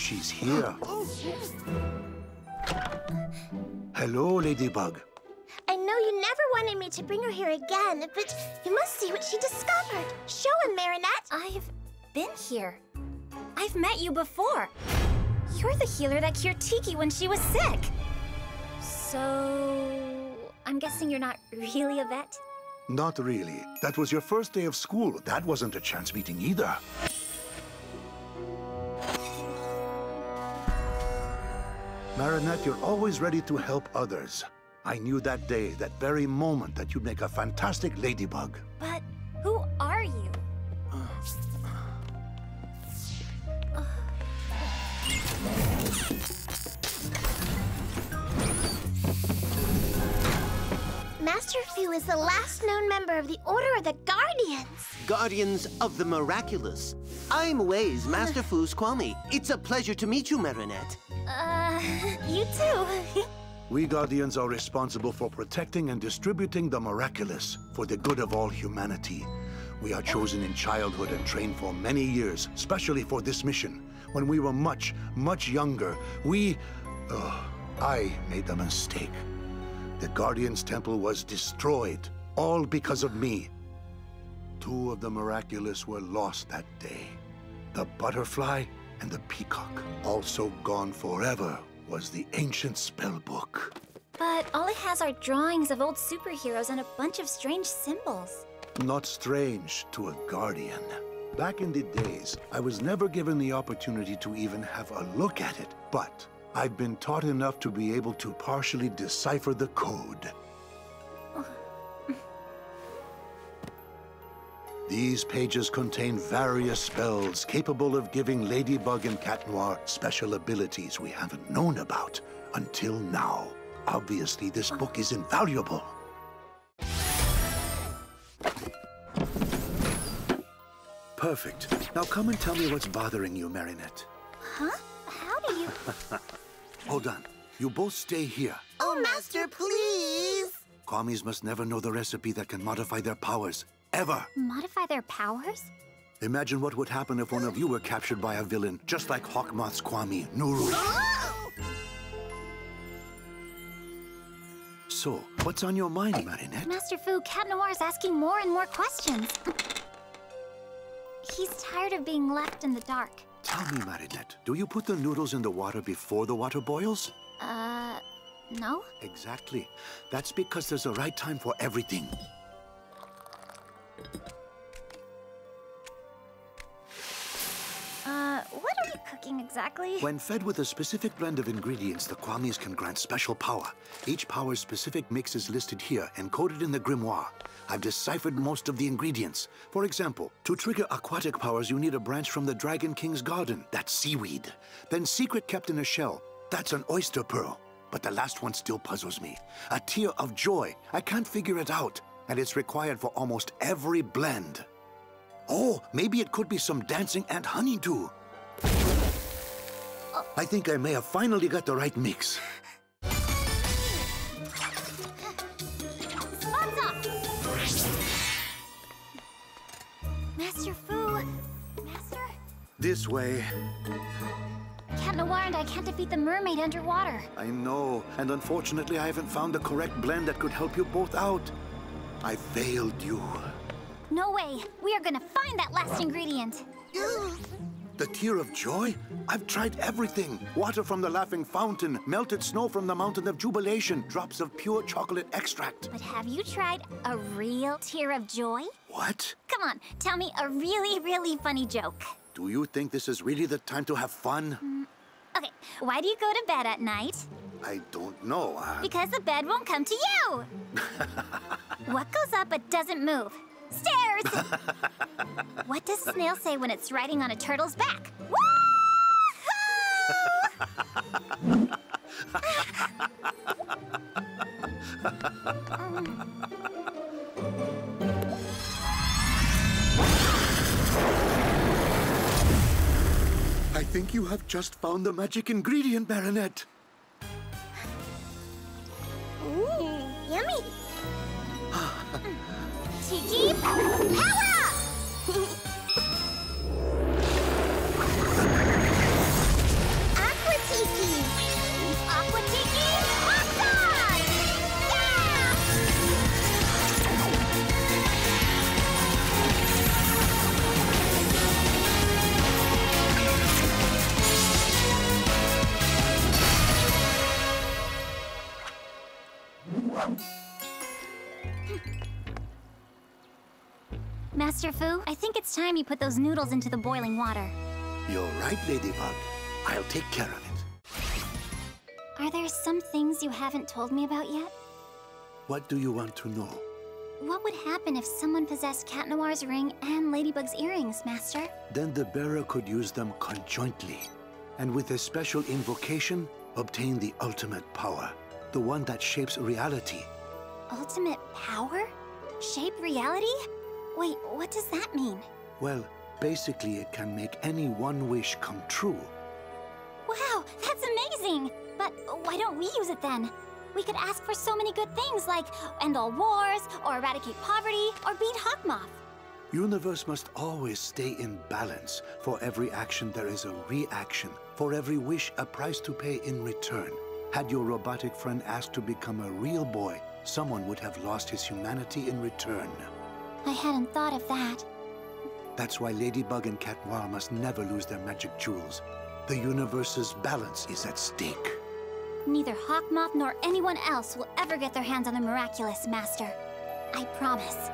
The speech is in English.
She's here. Hello, Ladybug. I know you never wanted me to bring her here again, but you must see what she discovered. Show him, Marinette. I've been here. I've met you before. You're the healer that cured Tikki when she was sick. So, I'm guessing you're not really a vet? Not really. That was your first day of school. That wasn't a chance meeting either. Marinette, you're always ready to help others. I knew that day, that very moment, that you'd make a fantastic ladybug. But who are you? Master Fu is the last known member of the Order of the Guardians. Guardians of the Miraculous. I'm Wayzz, Master Fu's Kwami. It's a pleasure to meet you, Marinette. You too. We Guardians are responsible for protecting and distributing the miraculous for the good of all humanity. We are chosen in childhood and trained for many years, especially for this mission. When we were much, much younger, I made a mistake. The Guardians' temple was destroyed, all because of me. Two of the miraculous were lost that day. The butterfly and the peacock. Also gone forever was the ancient spellbook. But all it has are drawings of old superheroes and a bunch of strange symbols. Not strange to a guardian. Back in the days, I was never given the opportunity to even have a look at it, but I've been taught enough to be able to partially decipher the code. These pages contain various spells capable of giving Ladybug and Cat Noir special abilities we haven't known about until now. Obviously, this book is invaluable. Perfect. Now come and tell me what's bothering you, Marinette. Huh? How do you... Hold on. You both stay here. Oh, Master, please! Kwamis must never know the recipe that can modify their powers. Ever. Modify their powers? Imagine what would happen if one of you were captured by a villain, just like Hawk Moth's Kwami, Nooroo. Oh! So, what's on your mind, Marinette? Master Fu, Cat Noir's asking more and more questions. He's tired of being left in the dark. Tell me, Marinette, do you put the noodles in the water before the water boils? No. Exactly. That's because there's a right time for everything. What are you cooking exactly? When fed with a specific blend of ingredients, the Kwamis can grant special power. Each power's specific mix is listed here, encoded in the grimoire. I've deciphered most of the ingredients. For example, to trigger aquatic powers, you need a branch from the Dragon King's garden. That's seaweed. Then secret kept in a shell. That's an oyster pearl. But the last one still puzzles me. A tear of joy. I can't figure it out. And it's required for almost every blend. Oh, maybe it could be some dancing ant honeydew. I think I may have finally got the right mix. Spots up! Master Fu, Master? This way. Cat Noir and I can't defeat the mermaid underwater. I know, and unfortunately I haven't found the correct blend that could help you both out. I failed you. No way. We are gonna find that last ingredient. The tear of joy? I've tried everything. Water from the Laughing Fountain, melted snow from the Mountain of Jubilation, drops of pure chocolate extract. But have you tried a real tear of joy? What? Come on, tell me a really, really funny joke. Do you think this is really the time to have fun? Okay, why do you go to bed at night? I don't know. Because the bed won't come to you! What goes up but doesn't move? Stairs! What does a snail say when it's riding on a turtle's back? Woo-hoo! I think you have just found the magic ingredient, Marinette. Yummy! Tikki, power! Master Fu, I think it's time you put those noodles into the boiling water. You're right, Ladybug. I'll take care of it. Are there some things you haven't told me about yet? What do you want to know? What would happen if someone possessed Cat Noir's ring and Ladybug's earrings, Master? Then the bearer could use them conjointly, and with a special invocation, obtain the ultimate power, the one that shapes reality. Ultimate power? Shape reality? Wait, what does that mean? Well, basically it can make any one wish come true. Wow, that's amazing! But why don't we use it then? We could ask for so many good things like end all wars, or eradicate poverty, or beat Hawk Moth. Universe must always stay in balance. For every action there is a reaction. For every wish, a price to pay in return. Had your robotic friend asked to become a real boy, someone would have lost his humanity in return. I hadn't thought of that. That's why Ladybug and Cat Noir must never lose their magic jewels. The universe's balance is at stake. Neither Hawk Moth nor anyone else will ever get their hands on the Miraculous, Master. I promise.